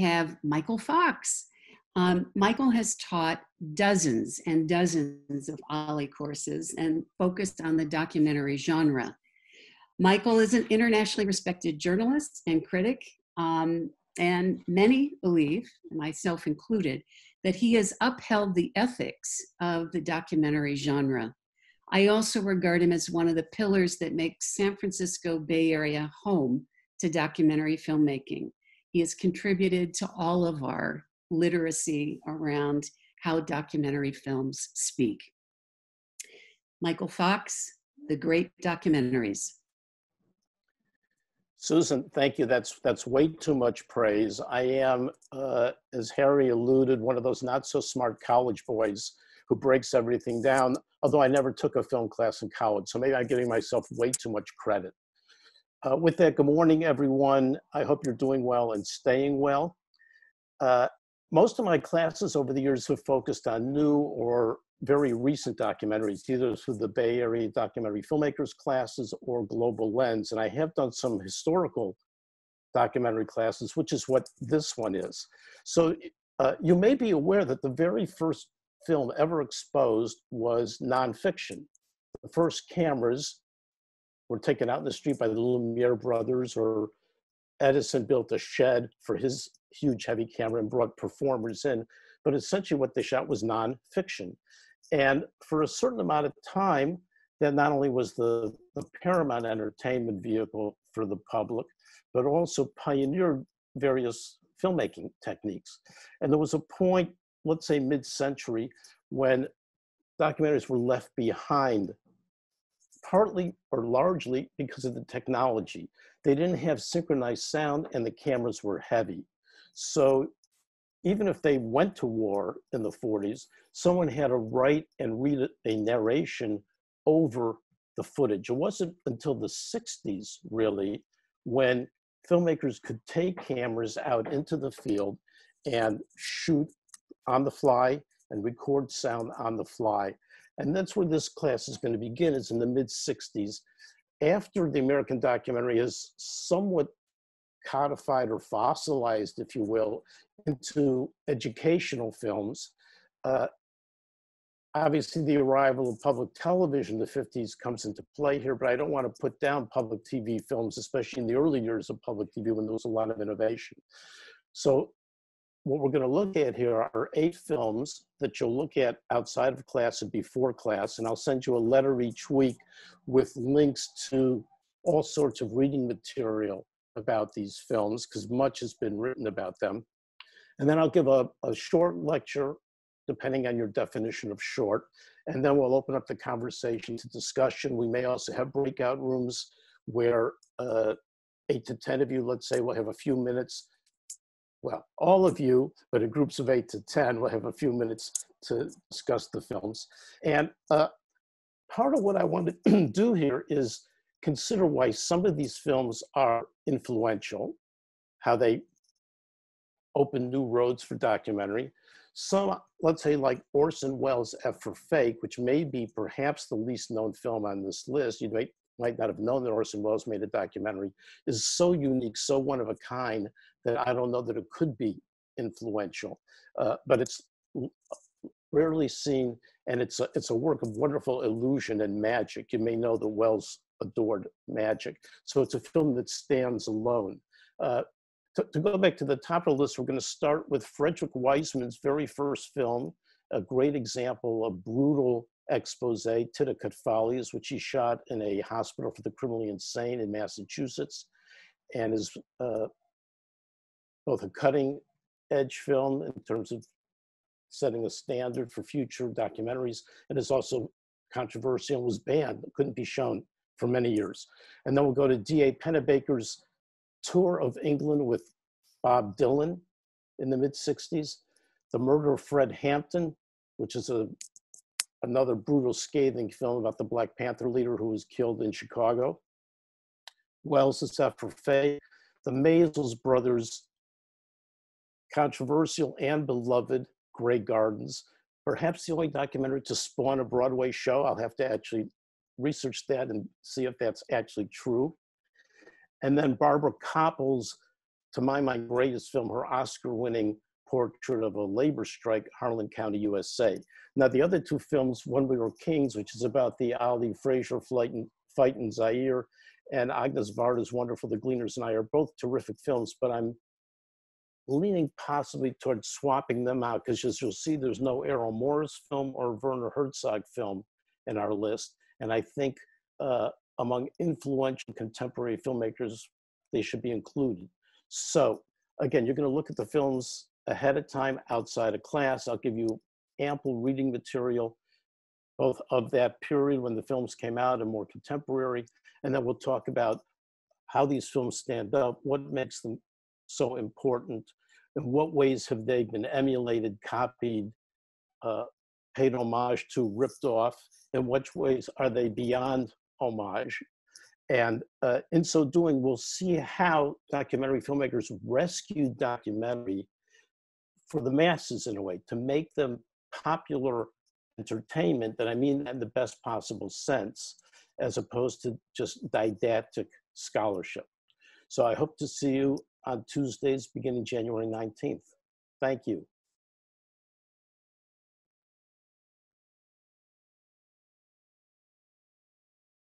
We have Michael Fox. Michael has taught dozens and dozens of OLLI courses and focused on the documentary genre. Michael is an internationally respected journalist and critic, and many believe, myself included, that he has upheld the ethics of the documentary genre. I also regard him as one of the pillars that makes San Francisco Bay Area home to documentary filmmaking. He has contributed to all of our literacy around how documentary films speak. Michael Fox, The Great Documentaries. Susan, thank you. That's way too much praise. I am, as Harry alluded, one of those not so smart college boys who breaks everything down, although I never took a film class in college, so maybe I'm giving myself way too much credit. With that, good morning, everyone. I hope you're doing well and staying well. Most of my classes over the years have focused on new or very recent documentaries, either through the Bay Area documentary filmmakers classes or Global Lens. And I have done some historical documentary classes, which is what this one is. So you may be aware that the very first film ever exposed was nonfiction. The first cameras were taken out in the street by the Lumiere brothers, or Edison built a shed for his huge heavy camera and brought performers in. But essentially what they shot was nonfiction. And for a certain amount of time, that not only was the Paramount entertainment vehicle for the public, but also pioneered various filmmaking techniques. And there was a point, let's say mid-century, when documentaries were left behind, partly or largely because of the technology. They didn't have synchronized sound and the cameras were heavy. So even if they went to war in the 40s, someone had to write and read a narration over the footage. It wasn't until the 60s, really, when filmmakers could take cameras out into the field and shoot on the fly and record sound on the fly. And that's where this class is going to begin, is in the mid-60s. After the American documentary is somewhat codified or fossilized, if you will, into educational films. Obviously, the arrival of public television in the 50s comes into play here, but I don't want to put down public TV films, especially in the early years of public TV when there was a lot of innovation. So what we're going to look at here are 8 films that you'll look at outside of class and before class, and I'll send you a letter each week with links to all sorts of reading material about these films, because much has been written about them. And then I'll give a short lecture, depending on your definition of short, and then we'll open up the conversation to discussion. We may also have breakout rooms where 8 to 10 of you, let's say, will have a few minutes. Well, all of you, but in groups of 8 to 10, will have a few minutes to discuss the films. And part of what I want to do here is consider why some of these films are influential, how they open new roads for documentary. Some, let's say, like Orson Welles' F for Fake, which may be perhaps the least known film on this list. You might not have known that Orson Welles made a documentary, is so unique, so one of a kind, that I don't know that it could be influential. But it's rarely seen, and it's a work of wonderful illusion and magic. You may know that Welles adored magic. So it's a film that stands alone. To go back to the top of the list, we're going to start with Frederick Wiseman's very first film, a great example of brutal expose, Titicut Follies, which he shot in a hospital for the criminally insane in Massachusetts, and is both a cutting edge film in terms of setting a standard for future documentaries, and is also controversial and was banned, but couldn't be shown for many years. And then we'll go to D.A. Pennebaker's Tour of England with Bob Dylan in the mid-60s, The Murder of Fred Hampton, which is another brutal, scathing film about the Black Panther leader who was killed in Chicago, Welles' F for Fake, the Maysles Brothers' controversial and beloved Grey Gardens, perhaps the only documentary to spawn a Broadway show. I'll have to actually research that and see if that's actually true. And then Barbara Koppel's to my greatest film, her Oscar-winning portrait of a labor strike, Harlan County, USA. Now, the other two films, When We Were Kings, which is about the Ali Frazier fight in Zaire, and Agnes Varda's wonderful The Gleaners and I, are both terrific films, but I'm leaning possibly towards swapping them out, because as you'll see, there's no Errol Morris film or Werner Herzog film in our list. And I think among influential contemporary filmmakers, they should be included. So again, you're gonna look at the films ahead of time outside of class. I'll give you ample reading material, both of that period when the films came out and more contemporary. And then we'll talk about how these films stand up, what makes them so important, in what ways have they been emulated, copied, paid homage to, ripped off, in which ways are they beyond homage. And in so doing, we'll see how documentary filmmakers rescue documentary for the masses in a way, to make them popular entertainment, that I mean in the best possible sense, as opposed to just didactic scholarship. So I hope to see you on Tuesdays beginning January 19th. Thank you.